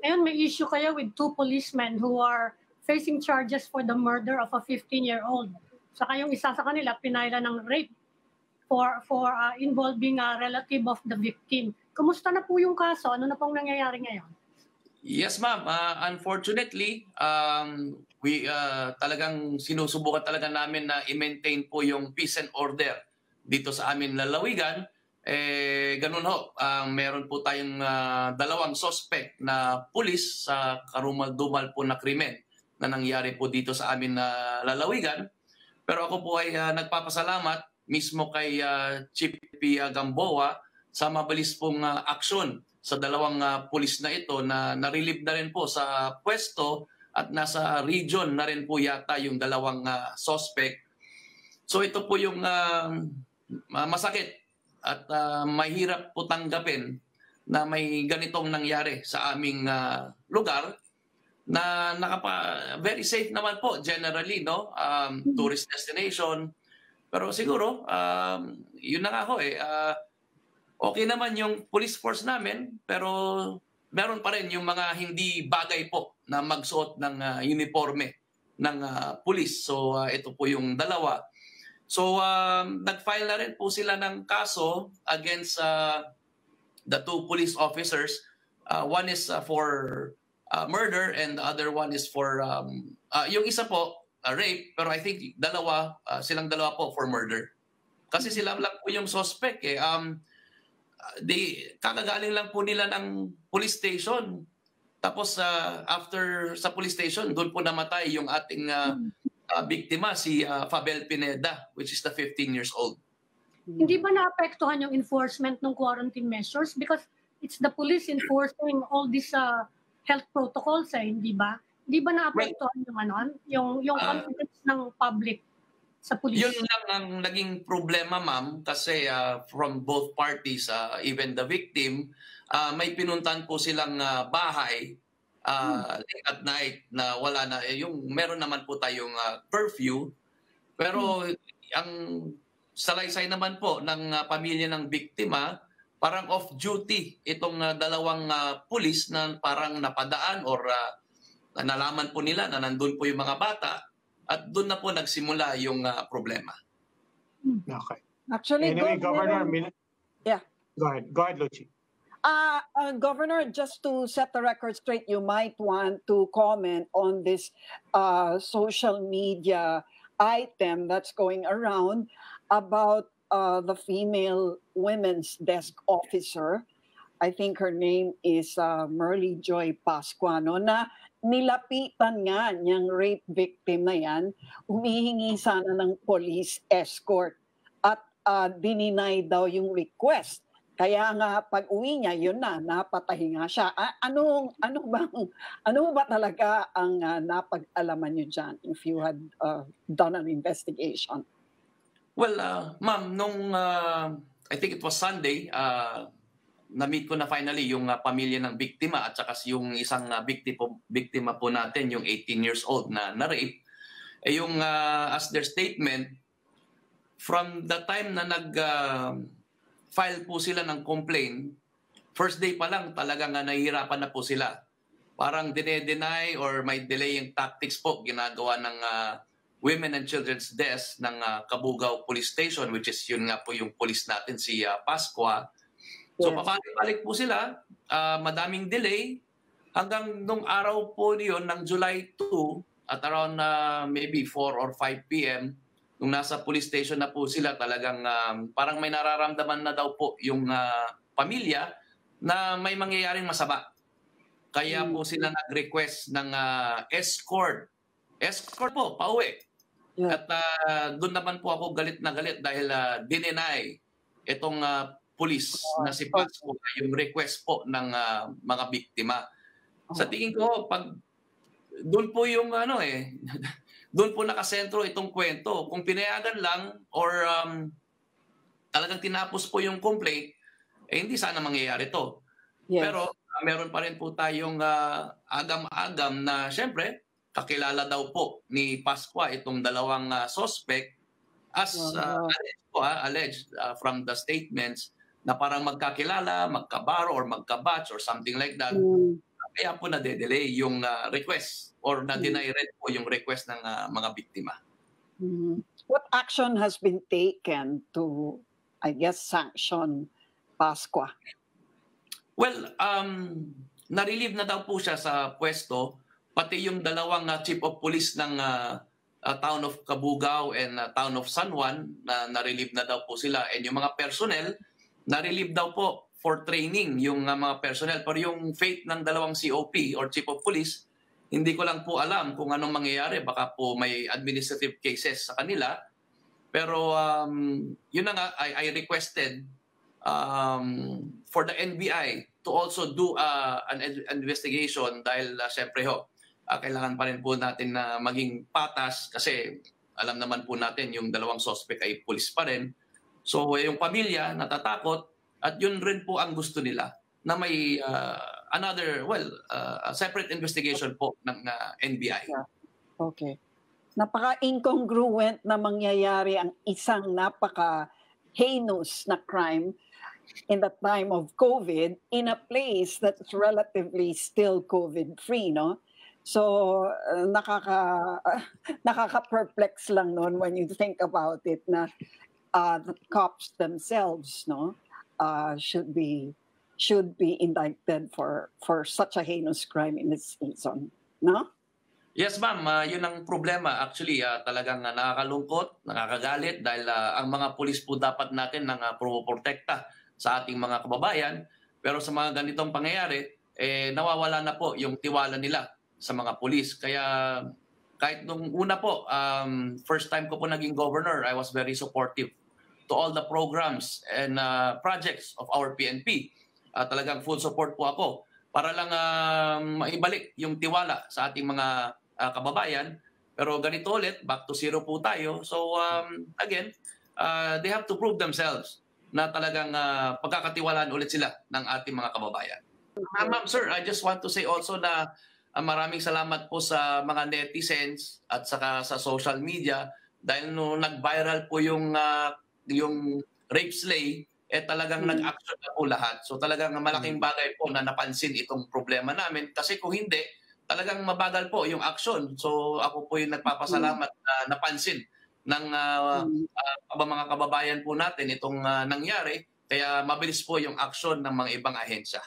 Ngayon, may issue kayo with two policemen who are facing charges for the murder of a 15-year-old. Saka yung isa sa kanila, pinailan ng rape for involving a relative of the victim. Kumusta na po yung kaso? Ano na pong nangyayari ngayon? Yes, ma'am. Unfortunately, we talagang sinusubukan talaga namin na i-maintain po yung peace and order dito sa amin lalawigan. Ganun ho, meron po tayong dalawang suspect na pulis sa karumal-dumal po na krimen na nangyari po dito sa amin lalawigan. Pero ako po ay nagpapasalamat mismo kay Chief P. Gamboa sa mabilis pong aksyon sa dalawang pulis na ito na narilib na rin po sa pwesto at nasa region na rin po yata yung dalawang suspect. So ito po yung masakit at mahirap po tanggapin na may ganitong nangyari sa aming lugar na very safe naman po generally, no? Tourist destination. Pero siguro, yun na nga ho eh. Okay naman yung police force namin, pero meron pa rin yung mga hindi bagay po na magsuot ng uniforme ng police. So ito po yung dalawa. So nag-file na rin po sila ng kaso against the two police officers. One is for murder and the other one is for, yung isa po, rape, pero I think dalawa, silang dalawa po for murder. Kasi sila lang po yung suspect eh. Kakagaling lang po nila ng police station. Tapos after sa police station, doon po namatay yung ating biktima, si Fabel Pineda, which is the 15 years old. Hindi ba naapektuhan yung enforcement ng quarantine measures? Because it's the police enforcing all these health protocols, eh, hindi ba? Hindi ba naapektuhan yung, yung confidence ng public? Yun lang ang naging problema, ma'am, kasi from both parties, even the victim, may pinuntan po silang bahay late at night na wala na. Yung, meron naman po tayong curfew, pero ang salaysay naman po ng pamilya ng biktima, parang off-duty itong dalawang pulis na parang napadaan or nalaman po nila na nandun po yung mga bata. At doon na po nagsimula yung problema. Okay. Actually, anyway, Governor, yeah. Go ahead, Lucy. Governor, just to set the record straight, you might want to comment on this social media item that's going around about the female women's desk officer. I think her name is Merly Joy Pasquano na nilapitan nga niyang rape victim na yan, humihingi sana ng police escort at dininay daw yung request. Kaya nga pag-uwi niya, yun na, napatahi nga siya. Ano ba talaga ang napag-alaman niyo dyan if you had done an investigation? Well, ma'am, nung, I think it was Sunday, na-meet ko na finally yung pamilya ng biktima at saka yung isang biktima po natin, yung 18 years old na na-rape. Eh yung as their statement, from the time na nag-file po sila ng complaint, first day pa lang talagang nahihirapan na po sila. Parang deny or may delaying tactics po ginagawa ng Women and Children's Desk ng Kabugaw Police Station, which is yun nga po yung police natin, si Pasqua. So papalik-balik po sila, madaming delay, hanggang nung araw po yun ng July 2 at around maybe 4 or 5 p.m. nung nasa police station na po sila talagang parang may nararamdaman na daw po yung pamilya na may mangyayaring masama. Kaya po sila nag-request ng escort. Escort po, pauwi. Yeah. At doon naman po ako galit na galit dahil dinenay itong police na si Pasco yung request po ng mga biktima. Sa tingin ko, pag doon po yung ano eh, doon po nakasentro itong kwento. Kung pinayagan lang or talagang tinapos po yung complaint, eh hindi sana mangyayari to. Yes. Pero meron pa rin po tayong agam-agam na syempre, kakilala daw po ni Pasco itong dalawang suspect as alleged, po, from the statements na parang magkakilala, magkabaro or magkabatch or something like that. kaya po nade-delay yung request or na-deny rin po yung request ng mga biktima. What action has been taken to, I guess, sanction Pasqua? Well, na-relieve na daw po siya sa pwesto, pati yung dalawang chief of police ng town of Kabugaw and town of San Juan, na-relieve na daw po sila. And yung mga personnel, na-relieve daw po for training yung mga personnel. Pero yung fate ng dalawang COP or chief of police, hindi ko lang po alam kung anong mangyayari. Baka po may administrative cases sa kanila. Pero yun na nga, I requested for the NBI to also do an investigation dahil syempre ho, kailangan pa rin po natin na maging patas kasi alam naman po natin yung dalawang suspect ay pulis pa rin. So yung pamilya natatakot at yun rin po ang gusto nila na may another, well, a separate investigation po ng NBI. Okay. Napaka-incongruent na mangyayari ang isang napaka-heinous na crime in the time of COVID in a place that's relatively still COVID-free, no? So, nakaka-perplex lang noon when you think about it na the cops themselves, no, should be indicted for such a heinous crime in this season, no? Yes, ma'am. Yun ang problema. Actually, talagang nakakalungkot, nakakagalit dahil ang mga pulis po dapat natin nang promoprotekta sa ating mga kababayan. Pero sa mga ganitong pangyayari, nawawala na po yung tiwala nila sa mga pulis. Kaya kahit nung una po, first time ko po naging governor, I was very supportive to all the programs and projects of our PNP. Talagang full support po ako para lang maibalik yung tiwala sa ating mga kababayan. Pero ganito ulit, back to zero po tayo. So again, they have to prove themselves na talagang pagkakatiwalaan ulit sila ng ating mga kababayan. Ma'am, sir, I just want to say also na maraming salamat po sa mga netizens at saka sa social media dahil no nag-viral po yung rape slay, talagang nag-action na po lahat. So talagang malaking bagay po na napansin itong problema namin kasi kung hindi, talagang mabagal po yung action. So ako po yung nagpapasalamat na napansin ng mga kababayan po natin itong nangyari, kaya mabilis po yung aksyon ng mga ibang ahensya.